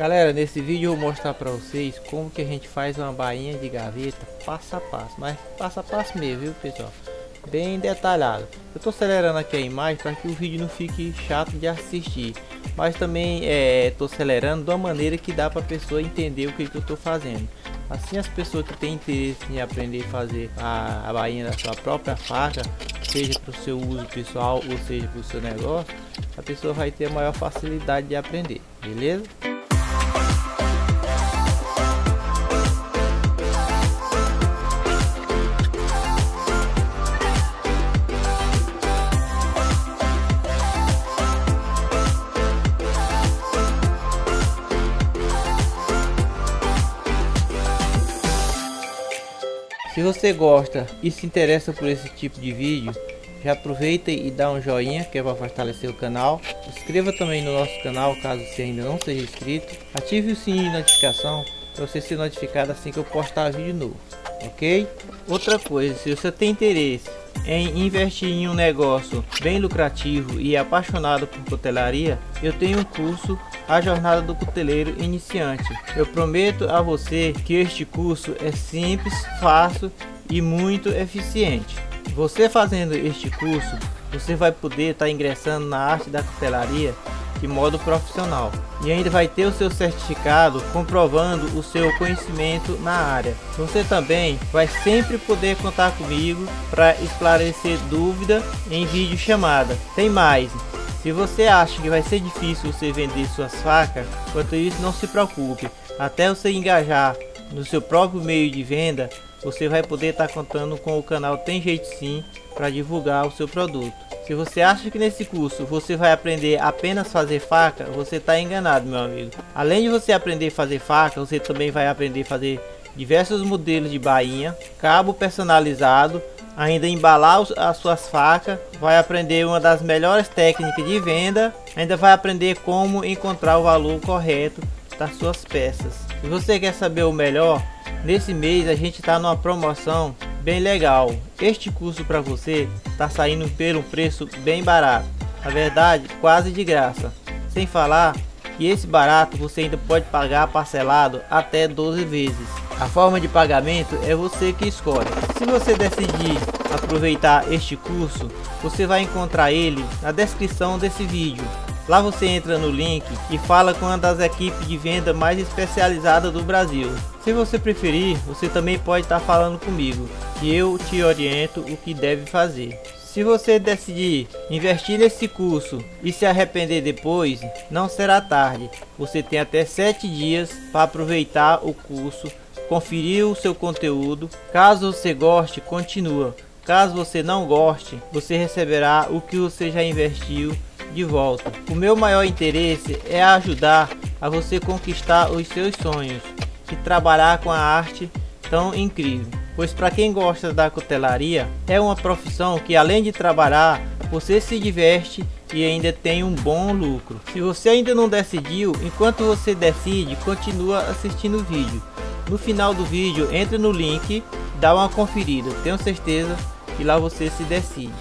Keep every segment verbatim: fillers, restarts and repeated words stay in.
Galera, nesse vídeo eu vou mostrar pra vocês como que a gente faz uma bainha de gaveta passo a passo, mas passo a passo mesmo, viu pessoal? Bem detalhado. Eu tô acelerando aqui a imagem para que o vídeo não fique chato de assistir, mas também é, tô acelerando de uma maneira que dá pra pessoa entender o que, que eu tô fazendo. Assim as pessoas que têm interesse em aprender a fazer a, a bainha da sua própria faca, seja para o seu uso pessoal ou seja para o seu negócio, a pessoa vai ter maior facilidade de aprender, beleza? Se você gosta e se interessa por esse tipo de vídeo, já aproveita e dá um joinha, que é para fortalecer o canal. Inscreva também no nosso canal caso você ainda não seja inscrito. Ative o sininho de notificação para você ser notificado assim que eu postar vídeo novo, ok? Outra coisa, se você tem interesse em investir em um negócio bem lucrativo e apaixonado por cutelaria, eu tenho um curso A Jornada do Cuteleiro Iniciante. Eu prometo a você que este curso é simples, fácil e muito eficiente. Você fazendo este curso, você vai poder estar ingressando na arte da cutelaria de modo profissional e ainda vai ter o seu certificado comprovando o seu conhecimento na área. Você também vai sempre poder contar comigo para esclarecer dúvida em vídeo chamada. Tem mais, se você acha que vai ser difícil você vender suas facas, quanto isso não se preocupe, até você engajar no seu próprio meio de venda, você vai poder estar contando com o canal Tem Jeito Sim para divulgar o seu produto. Se você acha que nesse curso você vai aprender apenas a fazer faca, você está enganado, meu amigo. Além de você aprender a fazer faca, você também vai aprender a fazer diversos modelos de bainha, cabo personalizado, ainda embalar as suas facas, vai aprender uma das melhores técnicas de venda, ainda vai aprender como encontrar o valor correto das suas peças. Se você quer saber o melhor, nesse mês a gente está numa promoção bem legal. Este curso para você está saindo por um preço bem barato, na verdade quase de graça, sem falar que esse barato você ainda pode pagar parcelado até doze vezes. A forma de pagamento é você que escolhe. Se você decidir aproveitar este curso, você vai encontrar ele na descrição desse vídeo. Lá você entra no link e fala com uma das equipes de venda mais especializadas do Brasil. Se você preferir, você também pode estar falando comigo, que eu te oriento o que deve fazer. Se você decidir investir nesse curso e se arrepender depois, não será tarde. Você tem até sete dias para aproveitar o curso, conferir o seu conteúdo. Caso você goste, continua. Caso você não goste, você receberá o que você já investiu de volta. O meu maior interesse é ajudar a você conquistar os seus sonhos e trabalhar com a arte tão incrível, pois para quem gosta da cutelaria é uma profissão que, além de trabalhar, você se diverte e ainda tem um bom lucro. Se você ainda não decidiu, enquanto você decide, continua assistindo o vídeo. No final do vídeo, entre no link, dá uma conferida, tenho certeza que lá você se decide.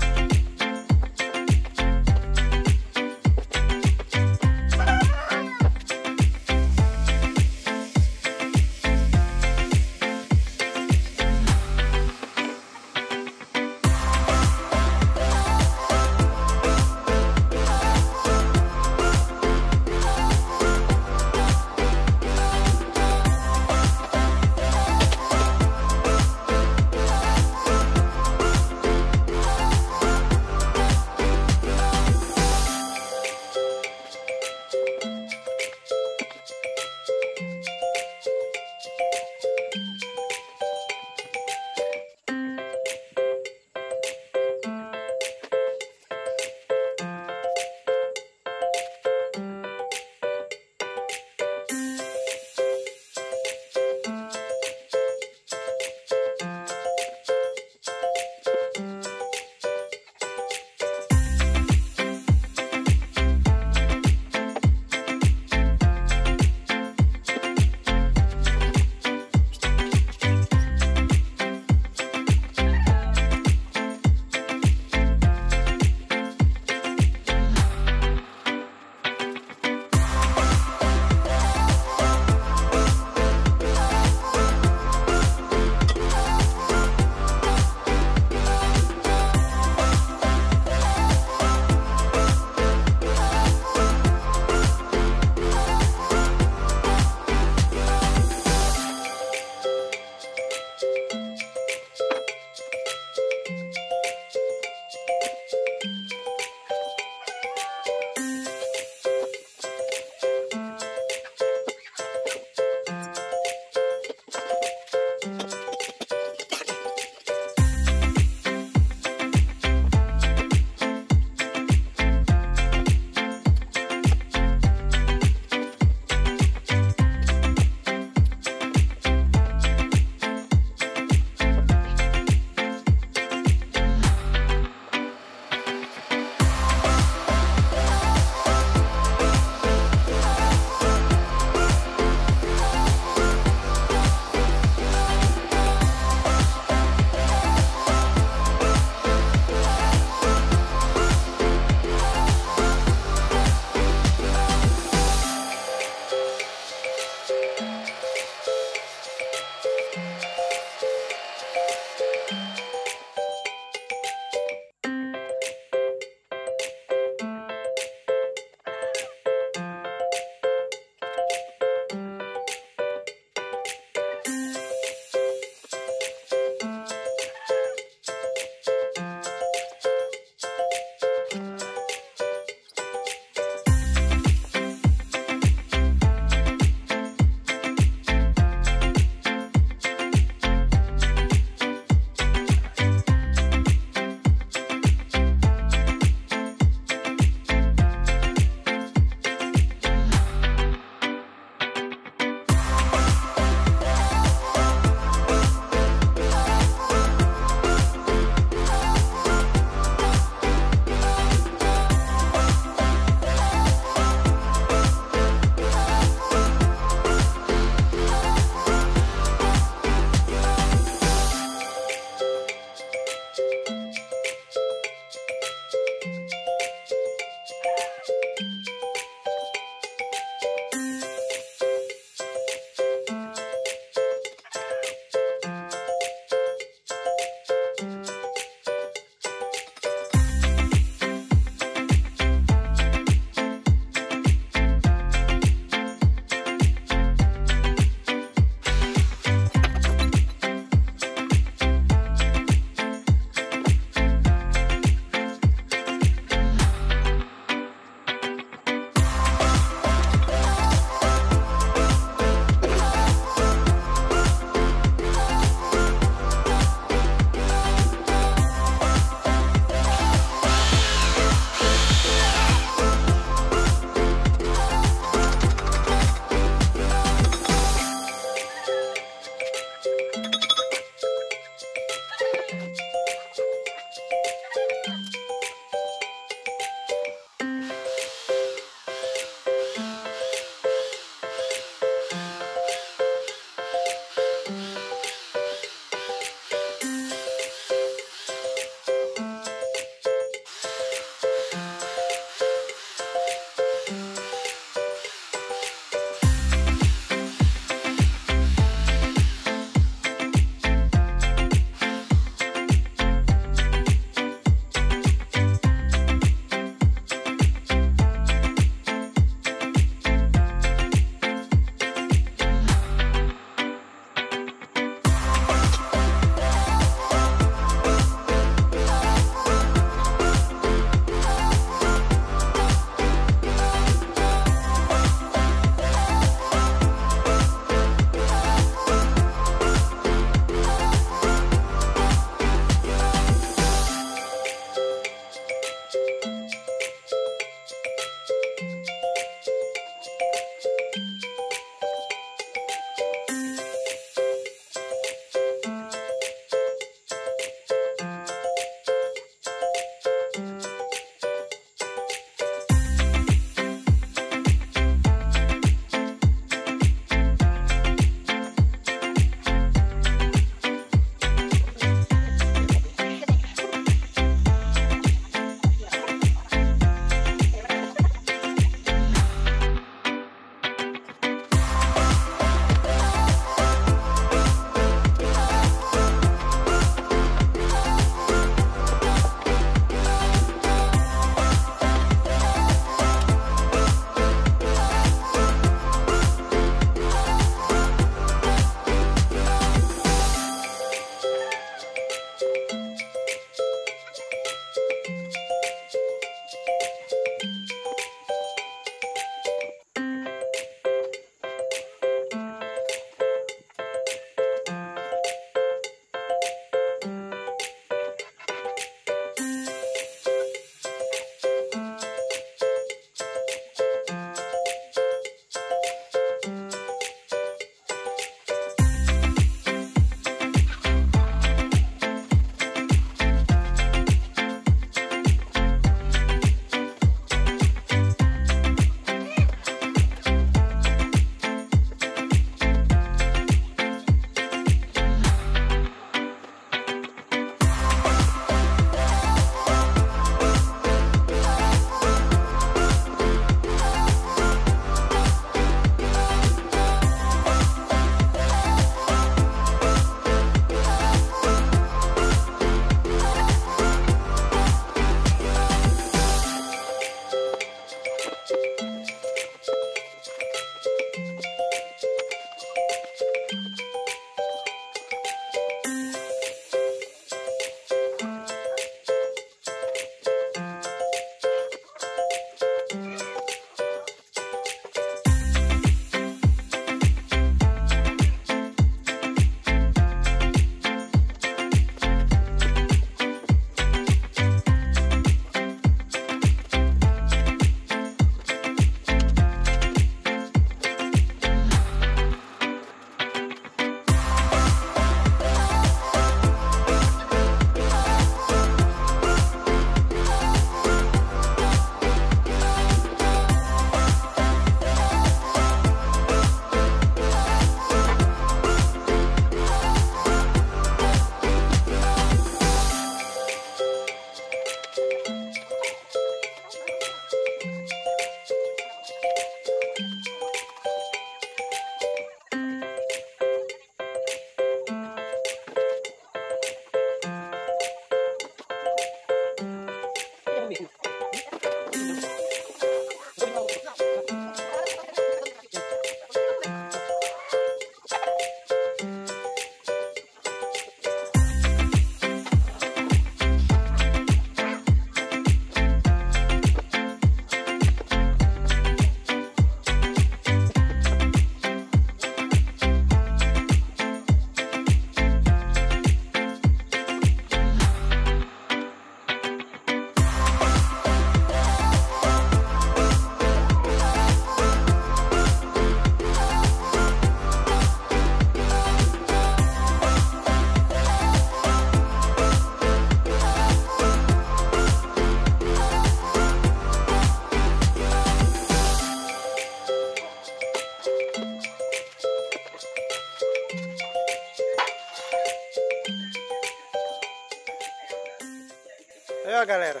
ó, galera.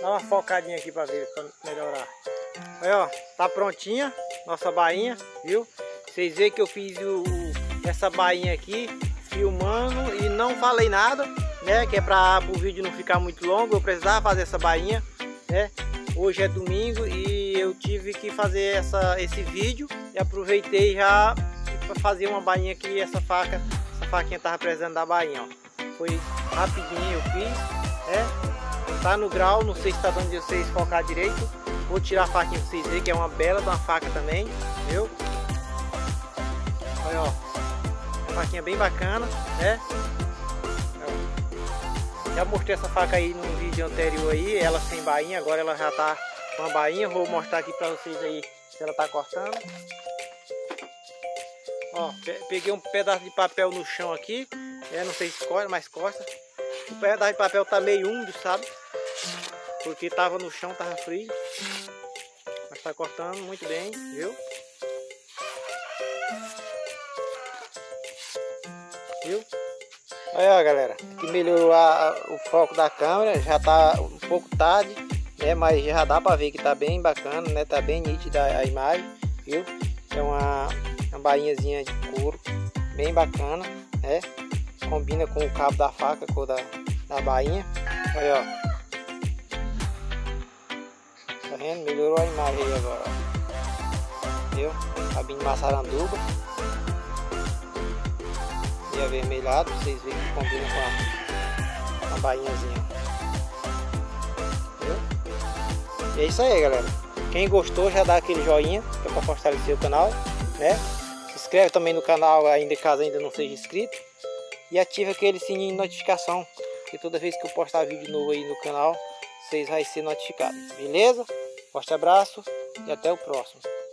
Dá uma focadinha aqui pra ver, pra melhorar. Aí, ó, tá prontinha nossa bainha, viu? Vocês veem que eu fiz o, o, essa bainha aqui, filmando e não falei nada, né? Que é pra o vídeo não ficar muito longo, eu precisava fazer essa bainha, né? Hoje é domingo e eu tive que fazer essa, esse vídeo e aproveitei já para fazer uma bainha aqui, essa faca, essa faquinha tava precisando da bainha, ó. Foi rapidinho, eu fiz, né? Tá no grau, não sei se tá dando de vocês focar direito. Vou tirar a faquinha pra vocês verem que é uma bela de uma faca também, viu? Olha, ó, uma faquinha bem bacana, né? Já mostrei essa faca aí no vídeo anterior aí, ela sem bainha, agora ela já tá com a bainha. Vou mostrar aqui pra vocês aí se ela tá cortando. Ó, peguei um pedaço de papel no chão aqui, é, não sei se corta, mas corta. O pedaço de papel tá meio úmido, sabe? Porque tava no chão, tava frio. Mas tá cortando muito bem, viu? Viu? Olha, galera, que melhorou a, a, o foco da câmera. Já tá um pouco tarde, né? Mas já dá pra ver que tá bem bacana, né? Tá bem nítida a imagem, viu? É uma, uma bainhazinha de couro, bem bacana, né? Combina com o cabo da faca, a cor da, da bainha. Olha, ó. Tá vendo? Melhorou a imagem aí agora, ó. Viu? Cabinho de maçaranduba. E avermelhado, pra vocês verem que combina com a, a bainhazinha. Viu? E é isso aí, galera. Quem gostou, já dá aquele joinha, que é pra fortalecer o canal, né? Se inscreve também no canal, ainda caso ainda não seja inscrito. E ative aquele sininho de notificação, que toda vez que eu postar vídeo novo aí no canal, vocês vão ser notificados. Beleza? Forte abraço e até o próximo.